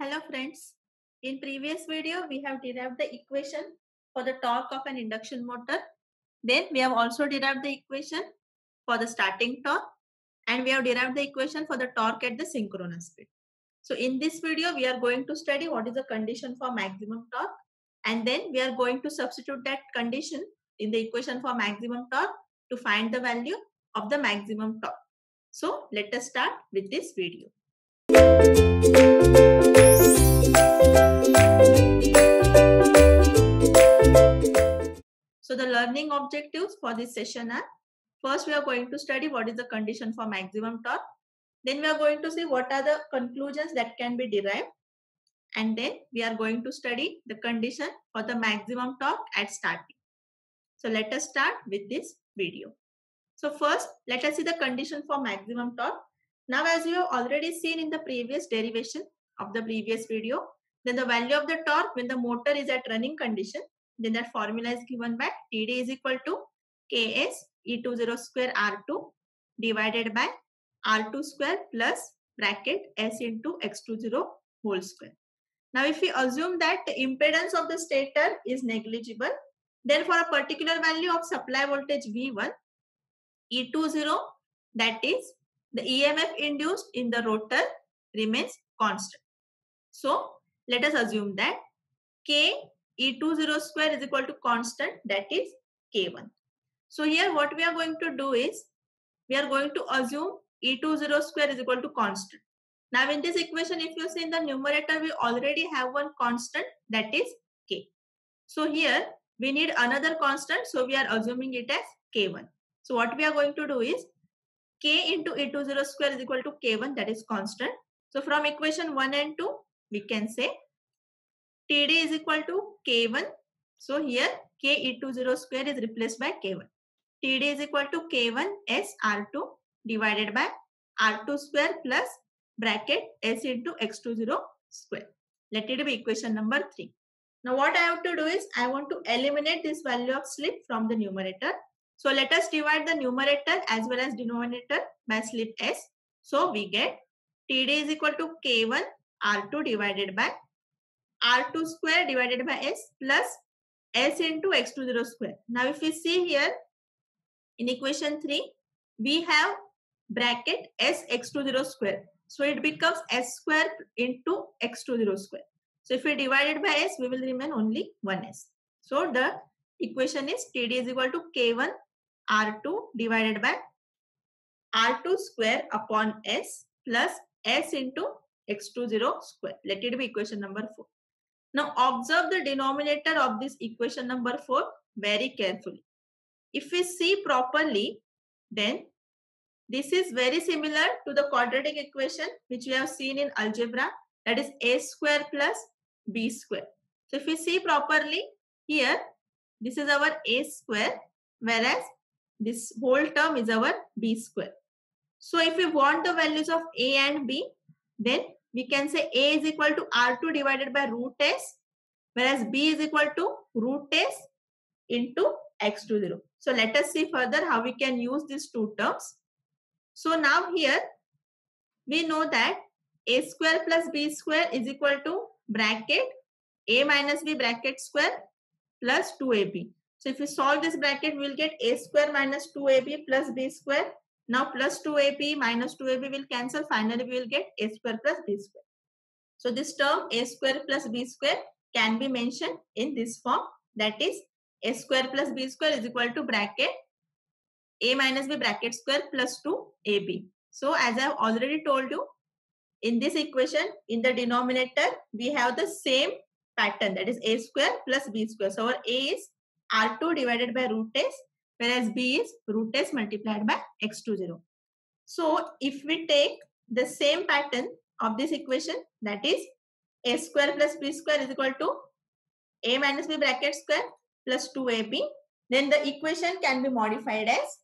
Hello friends, in previous video we have derived the equation for the torque of an induction motor. Then we have also derived the equation for the starting torque and we have derived the equation for the torque at the synchronous speed. So in this video we are going to study what is the condition for maximum torque and then we are going to substitute that condition in the equation for maximum torque to find the value of the maximum torque. So let us start with this video. So the learning objectives for this session are, first we are going to study what is the condition for maximum torque. Then we are going to see what are the conclusions that can be derived. And then we are going to study the condition for the maximum torque at starting. So let us start with this video. So first, let us see the condition for maximum torque. Now as you have already seen in the previous derivation of the previous video, then the value of the torque when the motor is at running condition, then that formula is given by TD is equal to Ks E20 square R2 divided by R2 square plus bracket S into X20 whole square. Now if we assume that the impedance of the stator is negligible, then for a particular value of supply voltage V1, E20, that is the EMF induced in the rotor, remains constant. So let us assume that K E20 square is equal to constant, that is K1. So here what we are going to do is, we are going to assume E20 square is equal to constant. Now in this equation, if you see in the numerator, we already have one constant, that is K. So here we need another constant, so we are assuming it as K1. So what we are going to do is, K into E20 square is equal to K1, that is constant. So from equation 1 and 2, we can say Td is equal to K1. So here K E20 square is replaced by K1. Td is equal to K1 S R2 divided by R2 square plus bracket S into X20 square. Let it be equation number 3. Now what I have to do is, I want to eliminate this value of slip from the numerator. So let us divide the numerator as well as denominator by slip S. So we get Td is equal to K1 R2 divided by R2 square divided by S plus S into X20 square. Now if we see here in equation 3, we have bracket S X20 square. So it becomes S square into X20 square. So if we divide it by S, we will remain only 1S. So the equation is Td is equal to K1 R2 divided by R2 square upon S plus S into X20 square. Let it be equation number 4. Now observe the denominator of this equation number 4 very carefully. If we see properly, then this is very similar to the quadratic equation which we have seen in algebra, that is a square plus b square. So if we see properly here, this is our a square, whereas this whole term is our b square. So if we want the values of a and b, then we can say A is equal to R2 divided by root S, whereas B is equal to root S into X20. So let us see further how we can use these two terms. So now here we know that A square plus B square is equal to bracket A minus B bracket square plus 2AB. So if we solve this bracket, we will get A square minus 2AB plus B square. Now plus 2ab minus 2ab will cancel. Finally, we will get a square plus b square. So this term a square plus b square can be mentioned in this form. That is a square plus b square is equal to bracket a minus b bracket square plus 2ab. So as I have already told you, in this equation, in the denominator, we have the same pattern. That is a square plus b square. So our a is r2 divided by root s, whereas B is root S multiplied by X20. So if we take the same pattern of this equation, that is A square plus B square is equal to A minus B bracket square plus 2AB, then the equation can be modified as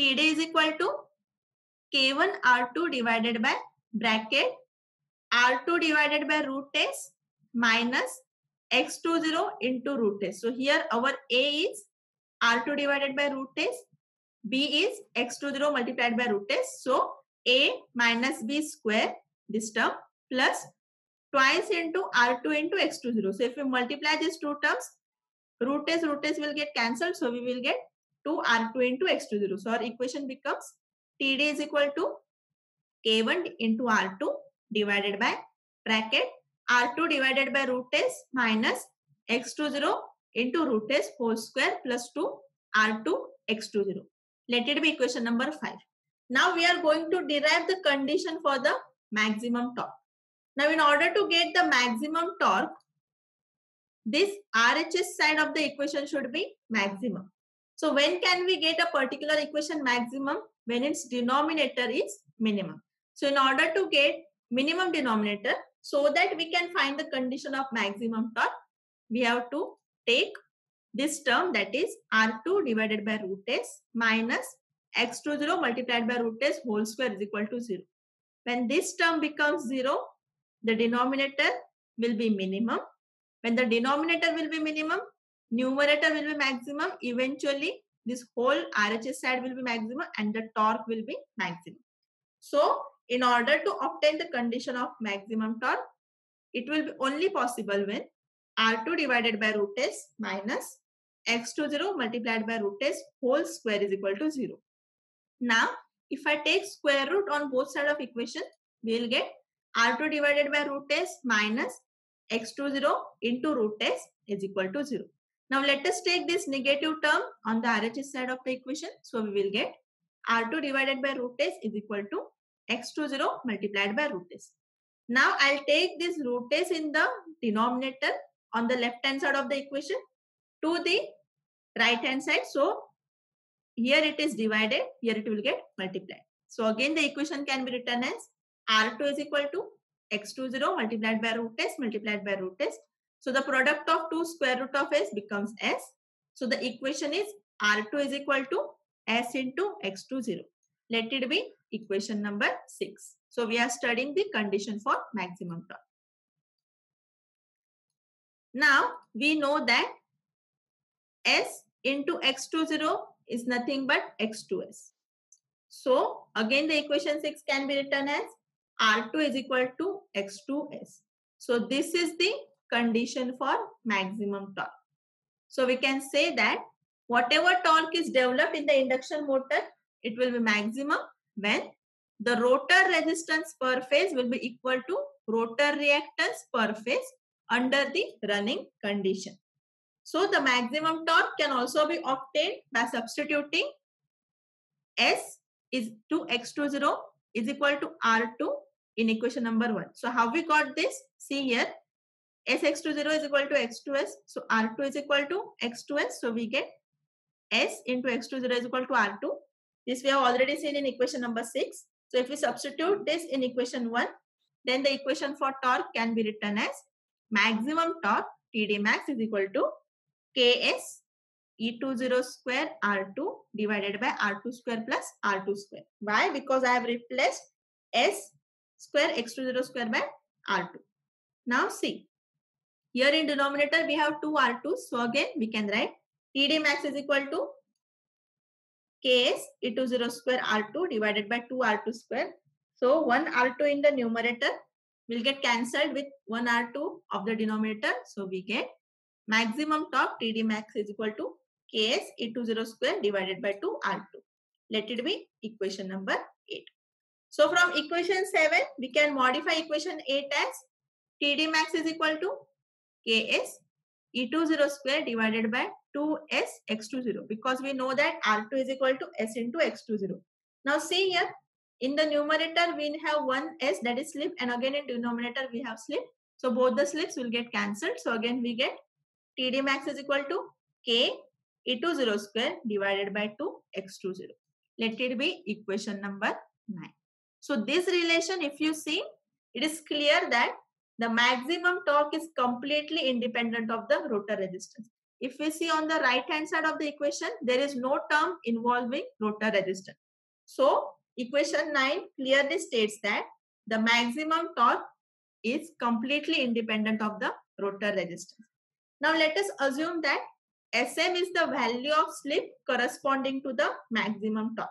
Td is equal to K1 R2 divided by bracket R2 divided by root S minus X20 into root S. So here our A is R2 divided by root S, B is X20 multiplied by root S. So A minus B square, this term, plus twice into R2 into X20. So if we multiply these two terms, root s will get cancelled. So we will get 2R2 into X20. So our equation becomes TD is equal to K1 into R2 divided by bracket R2 divided by root s minus X20 into root s whole square plus 2 R2 X20. Let it be equation number 5. Now we are going to derive the condition for the maximum torque. Now in order to get the maximum torque, this RHS side of the equation should be maximum. So when can we get a particular equation maximum? When its denominator is minimum. So in order to get minimum denominator, so that we can find the condition of maximum torque, we have to take this term, that is R2 divided by root s minus X20 multiplied by root s whole square is equal to 0. When this term becomes 0, the denominator will be minimum. When the denominator will be minimum, numerator will be maximum. Eventually, this whole RHS side will be maximum and the torque will be maximum. So, in order to obtain the condition of maximum torque, it will be only possible when R2 divided by root s minus X20 multiplied by root s whole square is equal to 0. Now, if I take square root on both sides of equation, we will get R2 divided by root s minus X20 into root s is equal to 0. Now, let us take this negative term on the RHS side of the equation. So, we will get R2 divided by root s is equal to X20 multiplied by root s. Now, I'll take this root s in the denominator on the left hand side of the equation to the right hand side. So, here it is divided, here it will get multiplied. So again the equation can be written as R2 is equal to X20 multiplied by root s multiplied by root s. So the product of 2 square root of s becomes s. So the equation is R2 is equal to s into X20. Let it be equation number 6. So we are studying the condition for maximum torque. Now we know that s into X20 is nothing but X2s. So again the equation 6 can be written as R2 is equal to X2s. So this is the condition for maximum torque. So we can say that whatever torque is developed in the induction motor, it will be maximum when the rotor resistance per phase will be equal to rotor reactance per phase under the running condition. So the maximum torque can also be obtained by substituting S is to X20 is equal to R2 in equation number 1. So how we got this? See here, Sx20 is equal to X2s. So R2 is equal to X2s. So we get S into X20 is equal to R2. This we have already seen in equation number 6. So if we substitute this in equation 1, then the equation for torque can be written as maximum torque TD max is equal to Ks E20 square R2 divided by R2 square plus R2 square. Why? Because I have replaced S square X20 square by R2. Now see, here in denominator we have 2 R2s. So again we can write TD max is equal to Ks E20 square R2 divided by 2 R2 square. So 1 R2 in the numerator will get cancelled with 1 R2 of the denominator. So we get maximum torque TD max is equal to Ks E20 square divided by 2 R2. Let it be equation number 8. So from equation 7, we can modify equation 8 as TD max is equal to Ks E20 square divided by 2S X20, because we know that R2 is equal to S into X20. Now see here, in the numerator we have 1S, that is slip, and again in denominator we have slip. So both the slips will get cancelled. So again we get TD max is equal to K E20 square divided by 2 X20. Let it be equation number 9. So this relation, if you see, it is clear that the maximum torque is completely independent of the rotor resistance. If we see on the right hand side of the equation, there is no term involving rotor resistance. So equation 9 clearly states that the maximum torque is completely independent of the rotor resistance. Now let us assume that Sm is the value of slip corresponding to the maximum torque.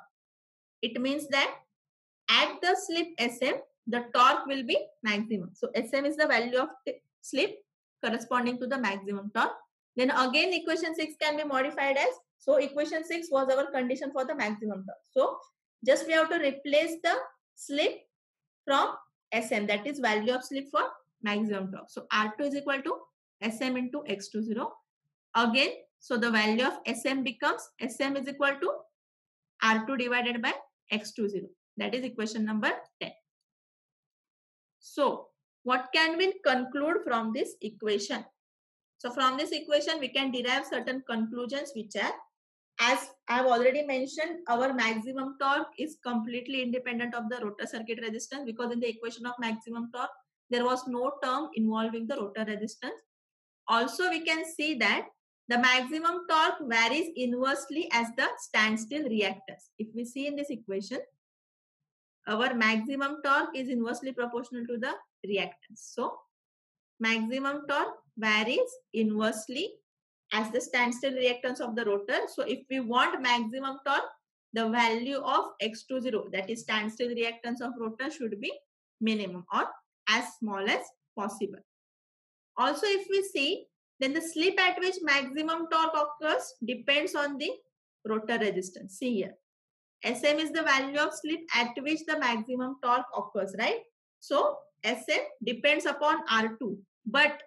It means that at the slip Sm, the torque will be maximum. So Sm is the value of slip corresponding to the maximum torque. Then again equation 6 can be modified as, so equation 6 was our condition for the maximum torque. So just we have to replace the slip from Sm, that is value of slip for maximum torque. So R2 is equal to Sm into X20. Again, so the value of Sm becomes Sm is equal to R2 divided by X20. That is equation number 10. So what can we conclude from this equation? So from this equation, we can derive certain conclusions which are, as I have already mentioned, our maximum torque is completely independent of the rotor circuit resistance, because in the equation of maximum torque, there was no term involving the rotor resistance. Also, we can see that the maximum torque varies inversely as the standstill reactance. If we see in this equation, our maximum torque is inversely proportional to the reactance. So, maximum torque varies inversely as the standstill reactance of the rotor. So, if we want maximum torque, the value of X20, that is standstill reactance of rotor, should be minimum or as small as possible. Also, if we see, then the slip at which maximum torque occurs depends on the rotor resistance. See here, Sm is the value of slip at which the maximum torque occurs, right? So, Sm depends upon R2, but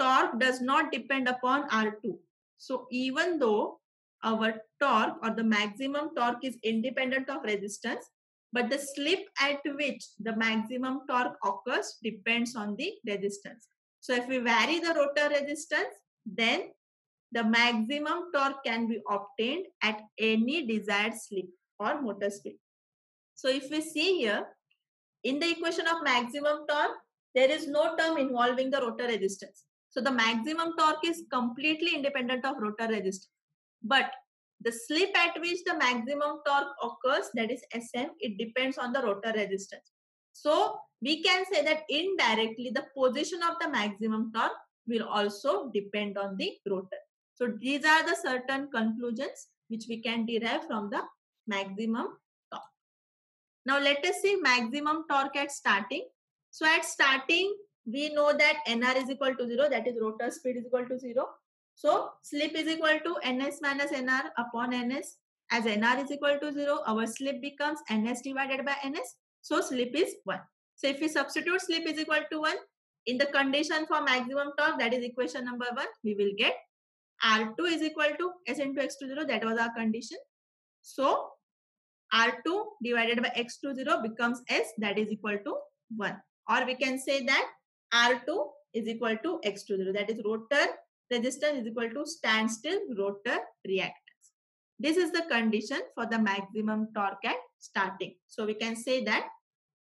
torque does not depend upon R2. So, even though our torque or the maximum torque is independent of resistance, but the slip at which the maximum torque occurs depends on the resistance. So, if we vary the rotor resistance, then the maximum torque can be obtained at any desired slip or motor speed. So, if we see here, in the equation of maximum torque, there is no term involving the rotor resistance. So, the maximum torque is completely independent of rotor resistance. But the slip at which the maximum torque occurs, that is Sm, it depends on the rotor resistance. So, we can say that indirectly the position of the maximum torque will also depend on the rotor. So, these are the certain conclusions which we can derive from the maximum torque. Now, let us see maximum torque at starting. So, at starting, we know that Nr is equal to 0, that is rotor speed is equal to 0. So, slip is equal to Ns minus Nr upon Ns. As Nr is equal to 0, our slip becomes Ns divided by Ns. So, slip is 1. So, if we substitute slip is equal to 1, in the condition for maximum torque, that is equation number 1, we will get R2 is equal to S into X20, that was our condition. So, R2 divided by X20 becomes S, that is equal to 1. Or we can say that R2 is equal to X20, that is rotor resistance is equal to standstill rotor reactance. This is the condition for the maximum torque at starting. So, we can say that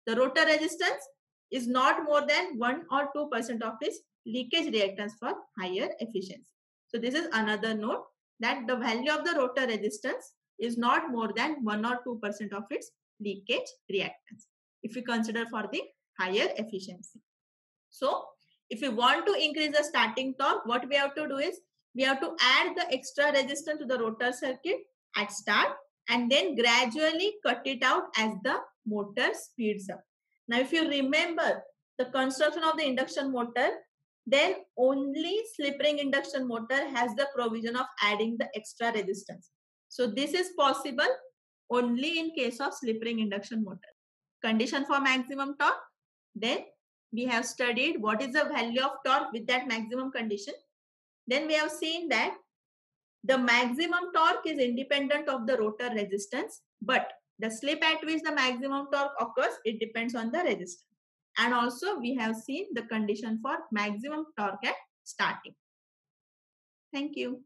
the rotor resistance is not more than 1 or 2% of its leakage reactance for higher efficiency. So, this is another note, that the value of the rotor resistance is not more than 1 or 2% of its leakage reactance, if we consider for the higher efficiency. So, if we want to increase the starting torque, what we have to do is, we have to add the extra resistance to the rotor circuit at start and then gradually cut it out as the motor speeds up. Now, if you remember the construction of the induction motor, then only slip ring induction motor has the provision of adding the extra resistance. So, this is possible only in case of slip ring induction motor. Condition for maximum torque, then we have studied what is the value of torque with that maximum condition. Then we have seen that the maximum torque is independent of the rotor resistance, but the slip at which the maximum torque occurs, it depends on the resistance. And also we have seen the condition for maximum torque at starting. Thank you.